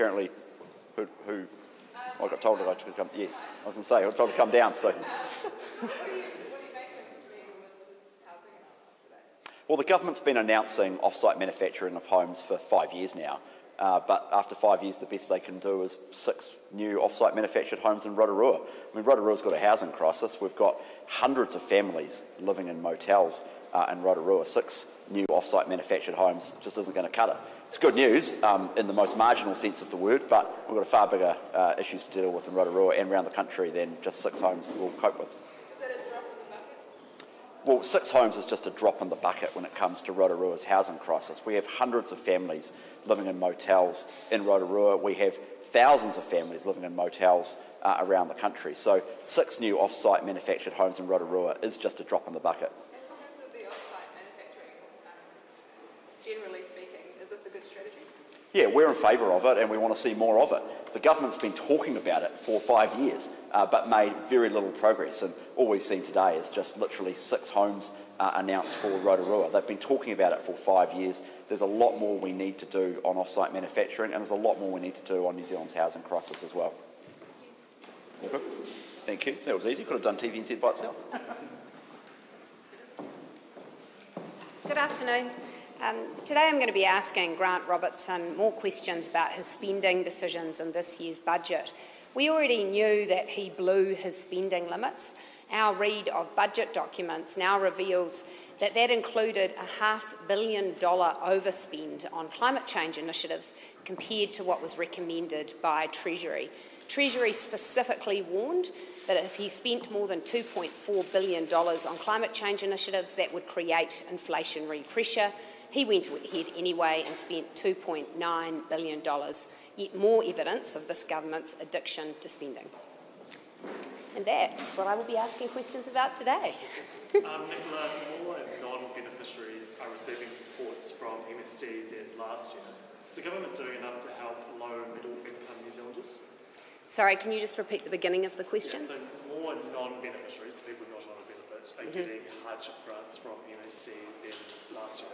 currently who I got told that I should come. Yes, I was going to say I was told to come down. So. Well, the government's been announcing off-site manufacturing of homes for 5 years now, but after 5 years, the best they can do is 6 new off-site manufactured homes in Rotorua. I mean, Rotorua's got a housing crisis. We've got hundreds of families living in motels in Rotorua. 6 new off-site manufactured homes just isn't going to cut it. It's good news in the most marginal sense of the word, but we've got far bigger issues to deal with in Rotorua and around the country than just 6 homes will cope with. Well, 6 homes is just a drop in the bucket when it comes to Rotorua's housing crisis. We have hundreds of families living in motels in Rotorua. We have thousands of families living in motels around the country. So 6 new off-site manufactured homes in Rotorua is just a drop in the bucket. In terms of the off-site manufacturing, generally speaking, is this a good strategy? Yeah, we're in favour of it and we want to see more of it. The government's been talking about it for 5 years, but made very little progress. And all we've seen today is just literally 6 homes announced for Rotorua. They've been talking about it for 5 years. There's a lot more we need to do on off-site manufacturing, and there's a lot more we need to do on New Zealand's housing crisis as well. Okay. Thank you. That was easy. Could have done TVNZ by itself. Good afternoon. Today I'm going to be asking Grant Robertson more questions about his spending decisions in this year's budget. We already knew that he blew his spending limits. Our read of budget documents now reveals that that included a $500 million overspend on climate change initiatives compared to what was recommended by Treasury. Treasury specifically warned that if he spent more than $2.4 billion on climate change initiatives, that would create inflationary pressure. He went ahead anyway and spent $2.9 billion, yet more evidence of this government's addiction to spending. And that is what I will be asking questions about today. Nicola, more non-beneficiaries are receiving supports from MSD than last year. Is the government doing enough to help low- and middle-income New Zealanders? Sorry, can you just repeat the beginning of the question? Yeah, so more non-beneficiaries, people not on a benefit, are getting hardship grants from MSD than last year.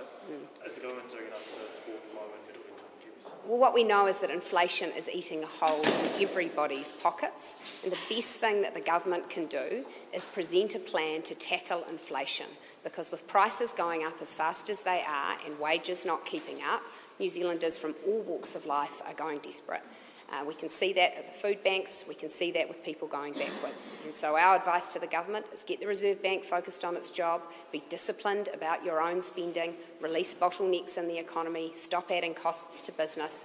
Is the government doing enough to support low and middle income groups? Well, what we know is that inflation is eating a hole in everybody's pockets, and the best thing that the government can do is present a plan to tackle inflation, because with prices going up as fast as they are and wages not keeping up, New Zealanders from all walks of life are going desperate. We can see that at the food banks, we can see that with people going backwards. And so our advice to the government is get the Reserve Bank focused on its job, be disciplined about your own spending, release bottlenecks in the economy, stop adding costs to business,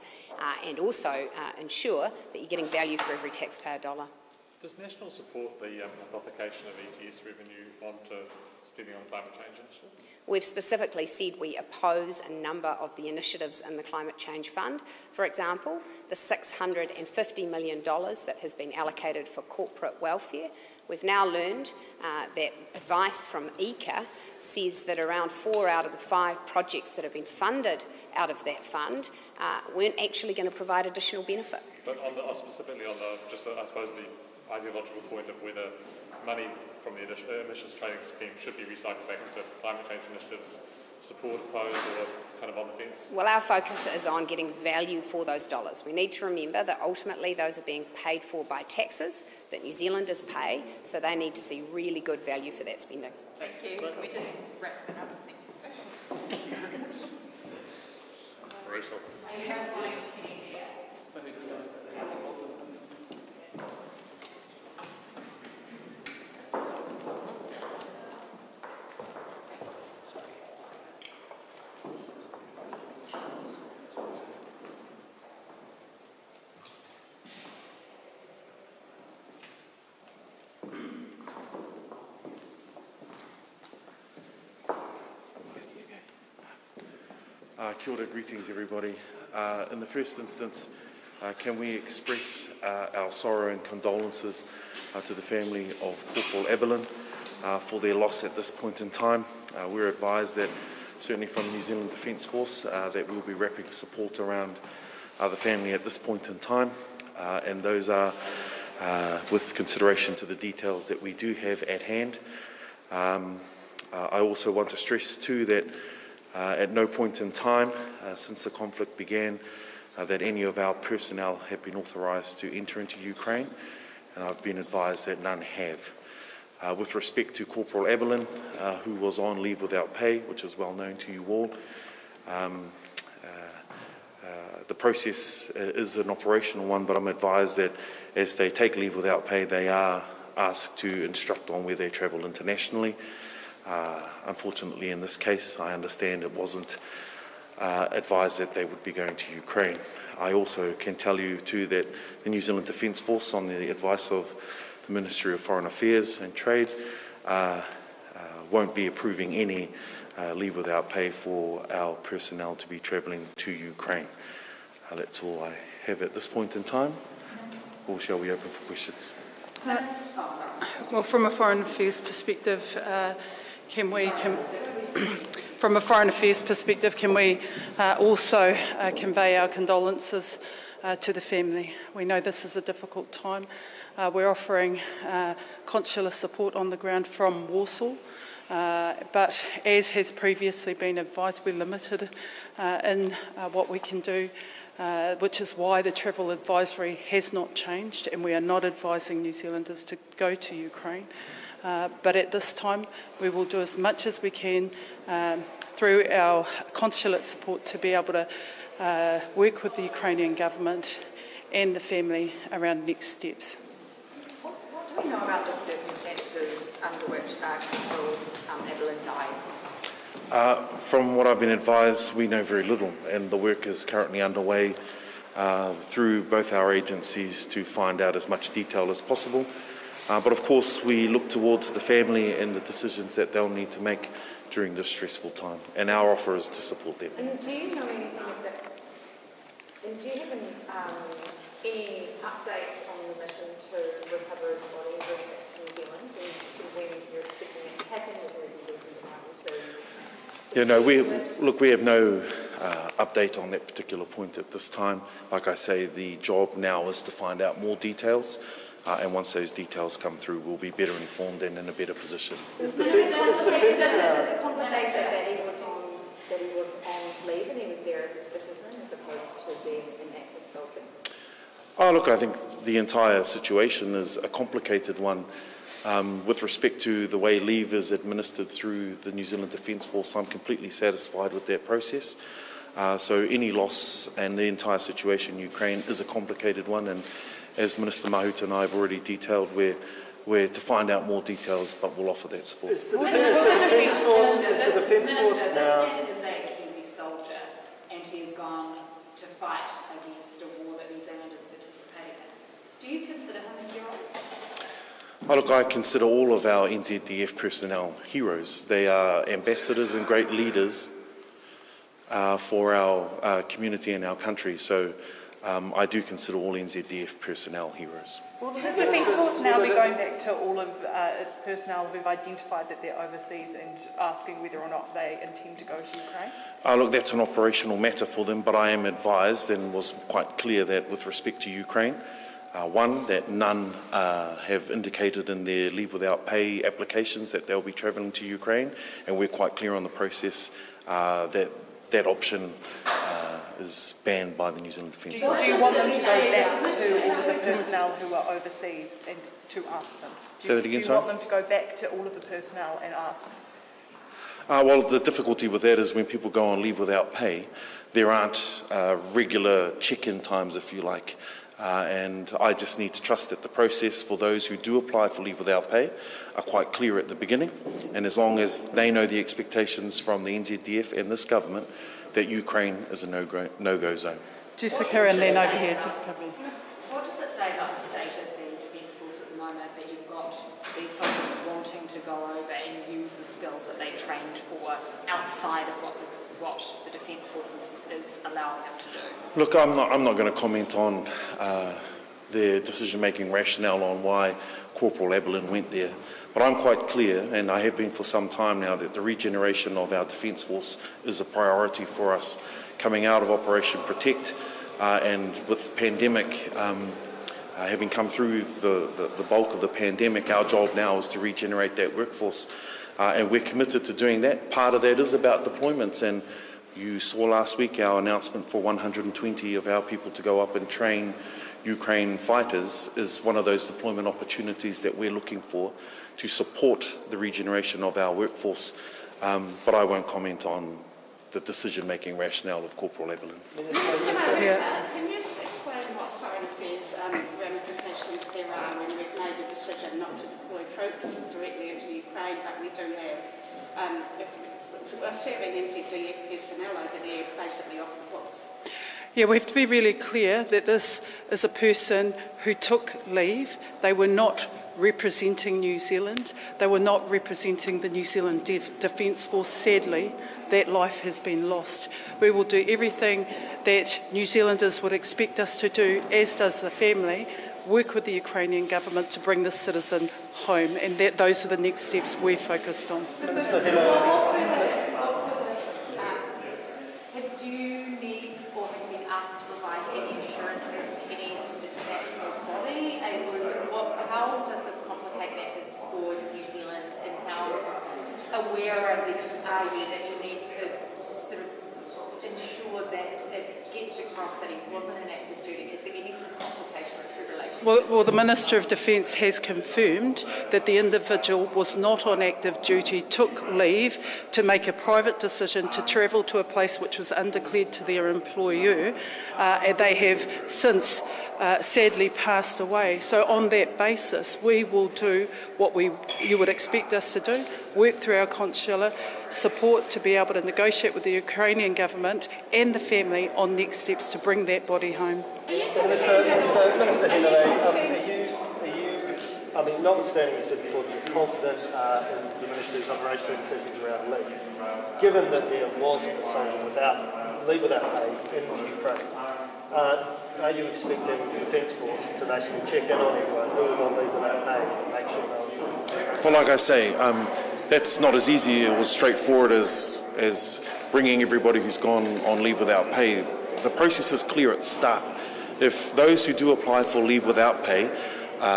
and also ensure that you're getting value for every taxpayer dollar. Does National support the amplification of ETS revenue onto spending on climate change initiatives? We've specifically said we oppose a number of the initiatives in the Climate Change Fund. For example, the $650 million that has been allocated for corporate welfare. We've now learned that advice from IECA says that around 4 out of the 5 projects that have been funded out of that fund weren't actually going to provide additional benefit. But on the, specifically on the, I suppose the ideological point of whether money from the emissions trading scheme should be recycled back into climate change initiatives, support, opposed, or kind of on the fence? Well, our focus is on getting value for those dollars. We need to remember that ultimately those are being paid for by taxes that New Zealanders pay, so they need to see really good value for that spending. Thank you. Can we just wrap it up? Thank you. Kia ora, greetings everybody. In the first instance, can we express our sorrow and condolences to the family of Corporal Aberlin for their loss at this point in time. We're advised that, certainly from New Zealand Defence Force, that we'll be wrapping support around the family at this point in time, and those are with consideration to the details that we do have at hand. I also want to stress too that at no point in time since the conflict began that any of our personnel have been authorised to enter into Ukraine, and I've been advised that none have. With respect to Corporal Aberlin, who was on leave without pay, which is well known to you all, the process is an operational one, but I'm advised that as they take leave without pay, they are asked to instruct on where they travel internationally. Unfortunately, in this case, I understand it wasn't advised that they would be going to Ukraine. I also can tell you too that the New Zealand Defence Force, on the advice of the Ministry of Foreign Affairs and Trade, won't be approving any leave without pay for our personnel to be travelling to Ukraine. That's all I have at this point in time, or shall we open for questions? Well, from a foreign affairs perspective, can we also convey our condolences to the family? We know this is a difficult time. We're offering consular support on the ground from Warsaw, but as has previously been advised, we're limited in what we can do, which is why the travel advisory has not changed, and we are not advising New Zealanders to go to Ukraine. But at this time, we will do as much as we can through our consulate support to be able to work with the Ukrainian government and the family around next steps. What do we know about the circumstances under which Corporal Aberlin died? From what I've been advised, we know very little, and the work is currently underway through both our agencies to find out as much detail as possible. But of course, we look towards the family and the decisions that they'll need to make during this stressful time, and our offer is to support them. And do you know anything exact? And do you have any update on the mission to recover his body and bring it back to New Zealand, and to when you're expecting it to happen, or whether you're looking to? Yeah, no, we have no update on that particular point at this time. Like I say, the job now is to find out more details. And once those details come through, we'll be better informed and in a better position. Is the confirmation that he was on leave and he was there as a citizen as opposed to being an active soldier? Oh, look, I think the entire situation is a complicated one. With respect to the way leave is administered through the New Zealand Defence Force, I'm completely satisfied with that process. So any loss and the entire situation in Ukraine is a complicated one, and as Minister Mahuta and I have already detailed, we're to find out more details, but we'll offer that support. Is the Defence Force now... This man is a Kiwi soldier, and he has gone to fight against a war that New Zealand is participating in. Do you consider him a hero? Oh, look, I consider all of our NZDF personnel heroes. They are ambassadors and great leaders for our community and our country. So. I do consider all NZDF personnel heroes. Will the Defence Force now be going back to all of its personnel who have identified that they're overseas and asking whether or not they intend to go to Ukraine? Look, that's an operational matter for them, but I am advised and was quite clear that with respect to Ukraine, one, that none have indicated in their leave without pay applications that they'll be travelling to Ukraine, and we're quite clear on the process that option is banned by the New Zealand Defence Force. Do you want them to go back to all of the personnel who are overseas and to ask them? Say that again, sorry? Do you want them to go back to all of the personnel and ask? Well, the difficulty with that is when people go on leave without pay, there aren't regular check-in times, if you like. And I just need to trust that the process for those who do apply for leave without pay are quite clear at the beginning, and as long as they know the expectations from the NZDF and this government that Ukraine is a no-go zone. Jessica and Len over here, just covering. What does it say about the state of the Defence Force at the moment that you've got these soldiers wanting to go over and use the skills that they trained for outside of what the Defence Force is allowing them to do? Look, I'm not going to comment on their decision-making rationale on why Corporal Aberlin went there, but I'm quite clear, and I have been for some time now, that the regeneration of our Defence Force is a priority for us. Coming out of Operation Protect and with the pandemic, having come through the bulk of the pandemic, our job now is to regenerate that workforce. And we're committed to doing that. Part of that is about deployments, and You saw last week our announcement for 120 of our people to go up and train Ukraine fighters is one of those deployment opportunities that we're looking for to support the regeneration of our workforce, but I won't comment on the decision-making rationale of Corporal Aberlin. Can you explain what foreign affairs ramifications there are when we've made a decision not to deploy troops directly into Ukraine, but we do have, if we're serving NZDF personnel over there, basically off the books? Yeah, we have to be really clear that this is a person who took leave. They were not representing New Zealand. They were not representing the New Zealand Defence Force. Sadly, that life has been lost. We will do everything that New Zealanders would expect us to do, as does the family, work with the Ukrainian government to bring this citizen home. And that, those are the next steps we're focused on. That you need to sort of ensure that it gets across that he wasn't an active duty? Is there any sort of complications through relationship? Well, the Minister of Defence has confirmed that the individual was not on active duty, took leave to make a private decision to travel to a place which was undeclared to their employer, and they have since sadly passed away. So on that basis, we will do what you would expect us to do, work through our consular support to be able to negotiate with the Ukrainian government and the family on next steps to bring that body home. Minister Henare, I mean, notwithstanding you said before, you're confident in the Minister's operational decisions around leave, given that there was a soldier without leave without pay in Ukraine, are you expecting the Defence Force to basically check in on everyone who was on leave without pay and make sure no one's on? Well, like I say, that's not as easy or as straightforward as bringing everybody who's gone on leave without pay. The process is clear at the start. If those who do apply for leave without pay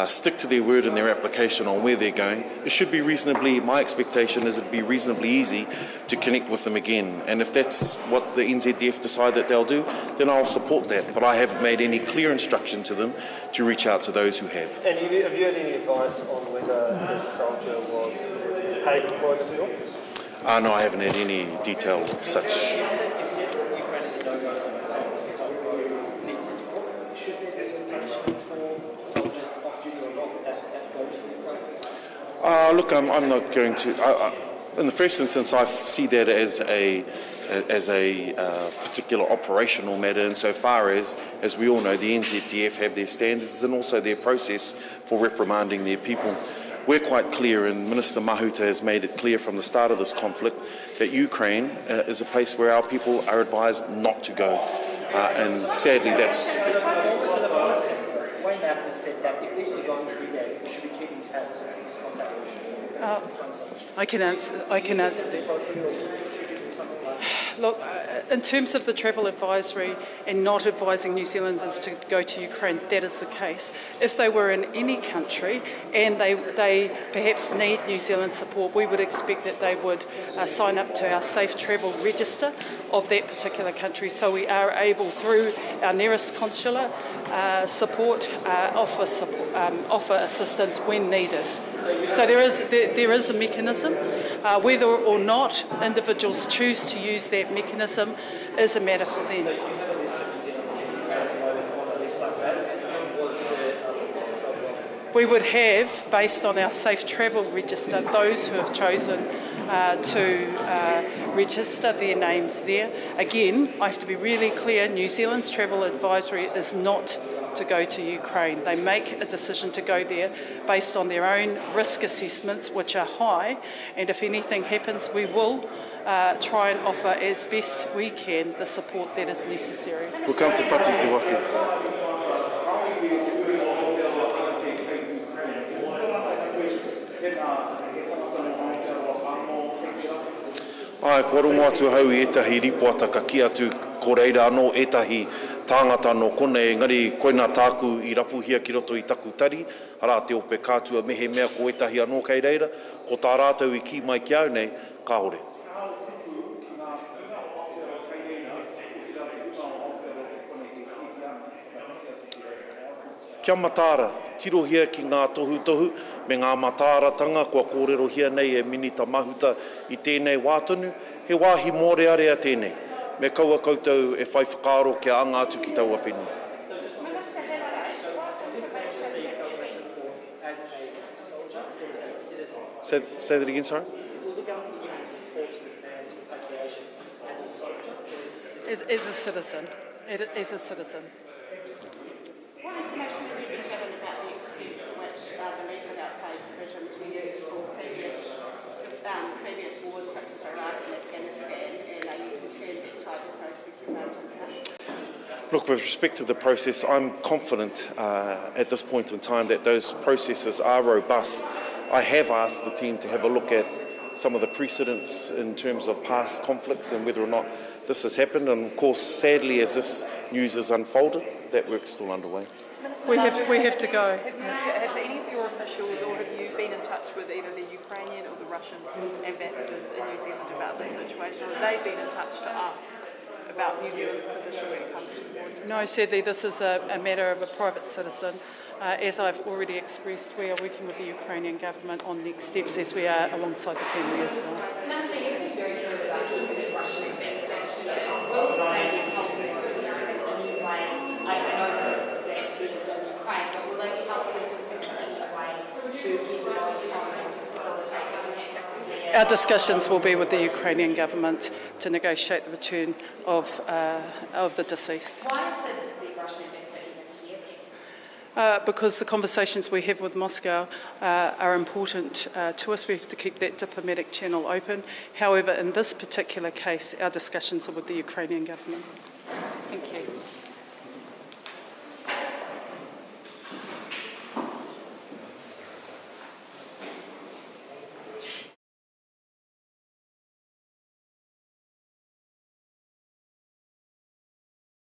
stick to their word in their application on where they're going, it should be reasonably, my expectation is it'd be reasonably easy to connect with them again. And if that's what the NZDF decide that they'll do, then I'll support that. But I haven't made any clear instruction to them to reach out to those who have. And have you had any advice on whether this soldier was paid employment at all? No, I haven't had any detail of such. Look, I'm not going to. In the first instance, I see that as a particular operational matter, insofar as we all know, the NZDF have their standards and also their process for reprimanding their people. We're quite clear, and Minister Mahuta has made it clear from the start of this conflict, that Ukraine is a place where our people are advised not to go, and sadly, that's. I can answer that. Look, in terms of the travel advisory and not advising New Zealanders to go to Ukraine, that is the case. If they were in any country and they perhaps need New Zealand support, we would expect that they would sign up to our safe travel register of that particular country. So we are able, through our nearest consular support, offer assistance when needed. So there is a mechanism. Whether or not individuals choose to use that mechanism is a matter for them. We would have, based on our safe travel register, those who have chosen to register their names there. Again, I have to be really clear, New Zealand's travel advisory is not to go to Ukraine. They make a decision to go there based on their own risk assessments, which are high, and if anything happens, we will try and offer as best we can the support that is necessary. We'll come to Fati Te Waka. Ai koro mo atu hau e tahi ripo ataka ki atu ko reira anō e tahi tāngata no kone engari koina tāku I rapuhia ki roto I taku tari, ara te ope kātua mehe mea ko e tahi anō kei reira, ko tā rātau I ki mai ki au nei, kā hore. Kia matara, tirohia ki ngā tohutohu, me ngā mātāratanga kua kōrerohia nei e Minister Mahuta I tēnei wātonu, he wāhi mōrearea tēnei, me kaua koutou e whai whakaaro kia anga atu ki taua whenua. So just Minister Henare, what is the support as a soldier or as a citizen? Say that again, sorry? Will the government give any support to this man's repatriation as a soldier or as a citizen? As a citizen. It is a citizen. What information have you been given about the extent to which the leave without pay provisions were used for previous wars such as Iraq and Afghanistan, and are you concerned that type of processes aren't in place? Look, with respect to the process, I'm confident at this point in time that those processes are robust. I have asked the team to have a look at some of the precedents in terms of past conflicts and whether or not this has happened, and of course, sadly, as this news has unfolded, that work's still underway. Minister, we have to go. Have any of your officials, or have you been in touch with either the Ukrainian or the Russian ambassadors in New Zealand about this situation, or have they been in touch to ask about New Zealand's position when it comes to war? No, sadly, this is a matter of a private citizen. As I've already expressed, we are working with the Ukrainian government on next steps, as we are alongside the family as well. Minister, you've been very clear about the Russian ambassador. Will the Canadian help assist in any way? I know that the expert is in Ukraine, but will they help assist in any way to get the government to facilitate government? Our discussions will be with the Ukrainian government to negotiate the return of the deceased. Why is the Russian ambassador? Because the conversations we have with Moscow are important to us. We have to keep that diplomatic channel open. However, in this particular case, our discussions are with the Ukrainian government.